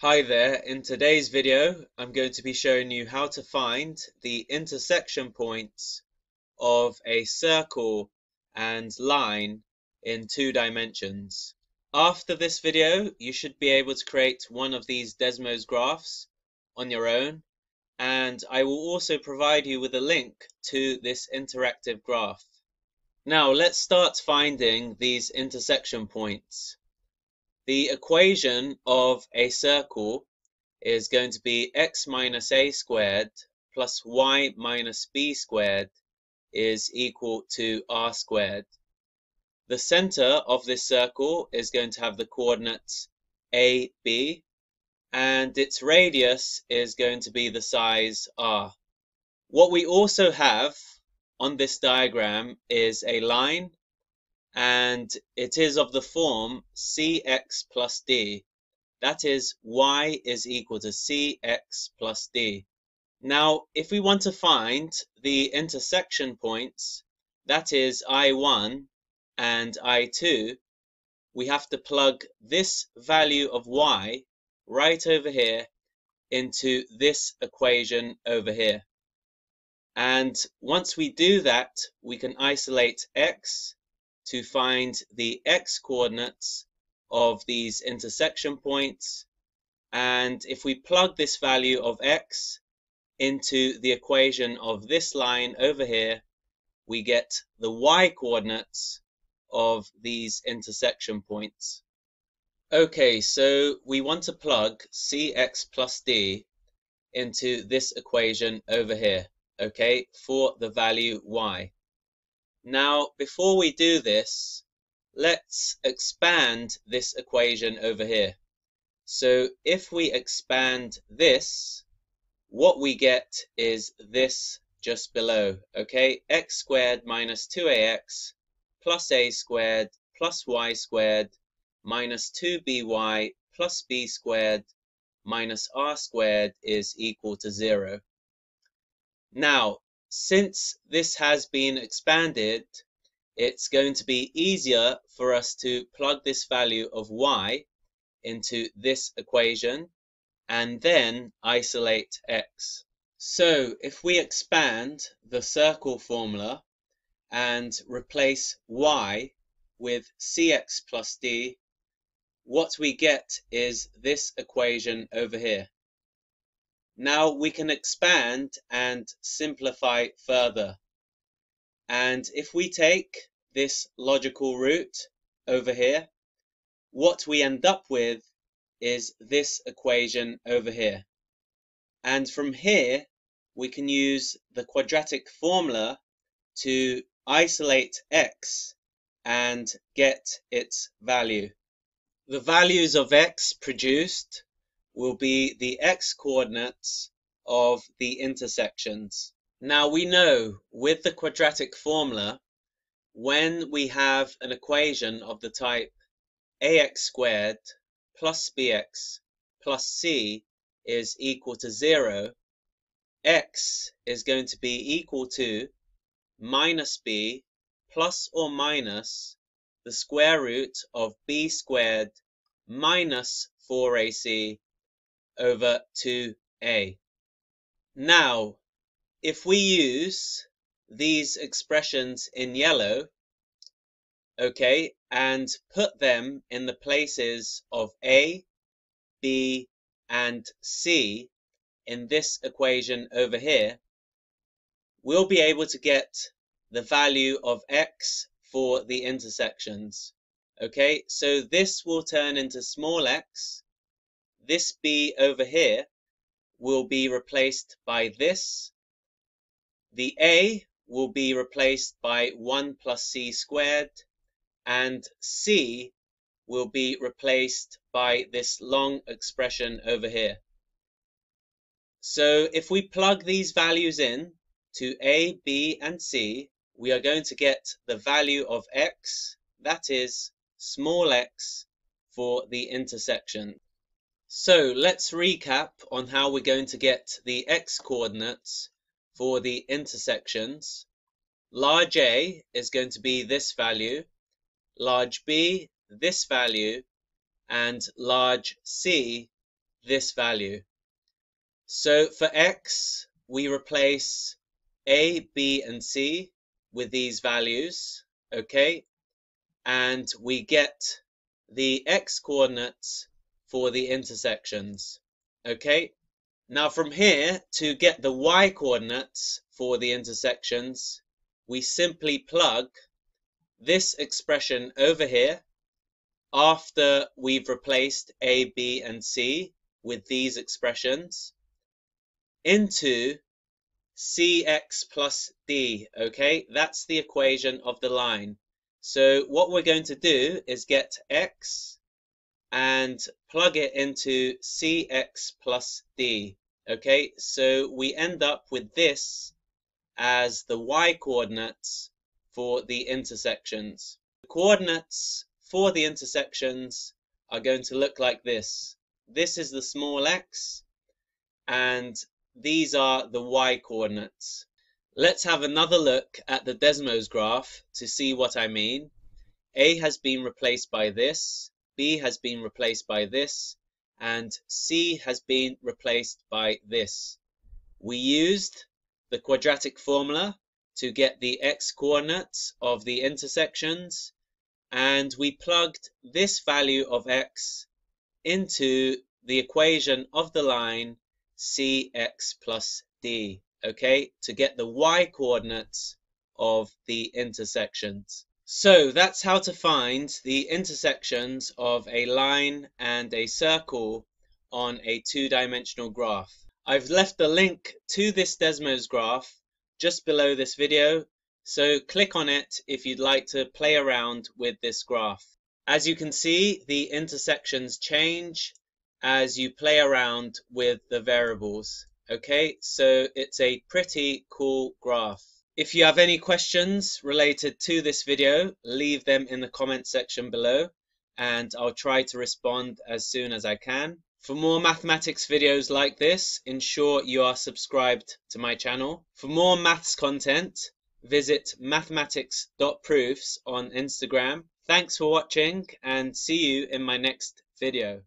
Hi there, in today's video I'm going to be showing you how to find the intersection points of a circle and line in two dimensions. After this video you should be able to create one of these Desmos graphs on your own, and I will also provide you with a link to this interactive graph. Now let's start finding these intersection points. The equation of a circle is going to be x minus a squared plus y minus b squared is equal to r squared. The center of this circle is going to have the coordinates a, b, and its radius is going to be the size r. What we also have on this diagram is a line, and it is of the form cx plus d. That is, y is equal to cx plus d. Now, if we want to find the intersection points, that is I1 and I2, we have to plug this value of y right over here into this equation over here. And once we do that, we can isolate x to find the x-coordinates of these intersection points, and if we plug this value of x into the equation of this line over here, we get the y-coordinates of these intersection points. Okay, so we want to plug cx plus d into this equation over here, okay, for the value y. Now, before we do this, let's expand this equation over here. So if we expand this, what we get is this just below, okay? x squared minus 2ax plus a squared plus y squared minus 2by plus b squared minus r squared is equal to 0. Now, since this has been expanded, it's going to be easier for us to plug this value of y into this equation and then isolate x. So if we expand the circle formula and replace y with cx plus d, what we get is this equation over here. Now we can expand and simplify further. And if we take this logical root over here, what we end up with is this equation over here. And from here, we can use the quadratic formula to isolate x and get its value. The values of x produced will be the x-coordinates of the intersections. Now we know with the quadratic formula, when we have an equation of the type ax squared plus bx plus c is equal to 0, x is going to be equal to minus b plus or minus the square root of b squared minus 4ac over 2a. Now, if we use these expressions in yellow, okay, and put them in the places of a, b, and c in this equation over here, we'll be able to get the value of x for the intersections. Okay, so this will turn into small x. This b over here will be replaced by this. The a will be replaced by 1 plus c squared. And c will be replaced by this long expression over here. So if we plug these values in to a, b, and c, we are going to get the value of x, that is small x, for the intersection. So let's recap on how we're going to get the x-coordinates for the intersections. Large A is going to be this value, large B this value, and large C this value. So for x, we replace a, b, and c with these values, okay? And we get the x coordinates for the intersections, okay? Now from here, to get the y coordinates for the intersections, we simply plug this expression over here after we've replaced a, b, and c with these expressions into cx plus d, okay? That's the equation of the line. So what we're going to do is get x and plug it into cx plus d, okay? So we end up with this as the y coordinates for the intersections. The coordinates for the intersections are going to look like this. This is the small x, and these are the y coordinates. Let's have another look at the Desmos graph to see what I mean. A has been replaced by this, B has been replaced by this, and C has been replaced by this. We used the quadratic formula to get the x coordinates of the intersections, and we plugged this value of x into the equation of the line cx plus d, okay, to get the y coordinates of the intersections. So that's how to find the intersections of a line and a circle on a two-dimensional graph. I've left a link to this Desmos graph just below this video, so click on it if you'd like to play around with this graph. As you can see, the intersections change as you play around with the variables. Okay, so it's a pretty cool graph. If you have any questions related to this video, leave them in the comment section below, and I'll try to respond as soon as I can. For more mathematics videos like this, ensure you are subscribed to my channel. For more maths content, visit mathematics.proofs on Instagram. Thanks for watching, and see you in my next video.